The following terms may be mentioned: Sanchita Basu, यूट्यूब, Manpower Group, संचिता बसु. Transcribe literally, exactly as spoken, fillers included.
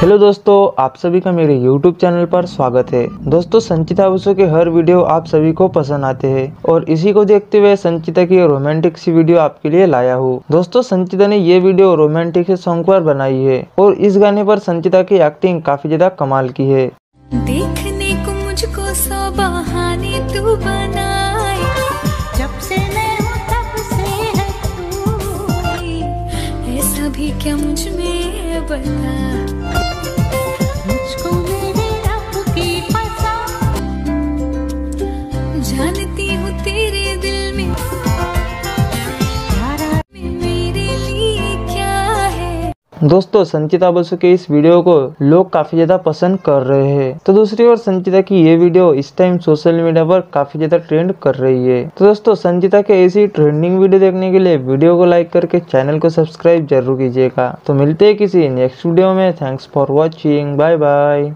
Hello दोस्तों, आप सभी का मेरे यूट्यूब चैनल पर स्वागत है। दोस्तों, संचिता बसु के हर वीडियो आप सभी को पसंद आते हैं और इसी को देखते हुए संचिता की रोमांटिक सी वीडियो आपके लिए लाया हूँ। दोस्तों, संचिता ने ये वीडियो रोमांटिक सॉन्ग पर बनाई है और इस गाने पर संचिता की एक्टिंग काफी ज्यादा कमाल की है। देखने को मुझको सब बहाने तू बनाए, जब से मैं हूं तब से है तू, ऐसा भी क्या मुझ में बना, मुझको मेरे रब की पता, जानती हूँ तेरे दिल में मेरे लिए क्या है। दोस्तों, संचिता बसु के इस वीडियो को लोग काफी ज्यादा पसंद कर रहे हैं, तो दूसरी ओर संचिता की ये वीडियो इस टाइम सोशल मीडिया पर काफी ज्यादा ट्रेंड कर रही है। तो दोस्तों, संचिता के ऐसी ट्रेंडिंग वीडियो देखने के लिए वीडियो को लाइक करके चैनल को सब्सक्राइब जरूर कीजिएगा। तो मिलते हैं किसी नेक्स्ट वीडियो में। Thanks for watching, bye bye.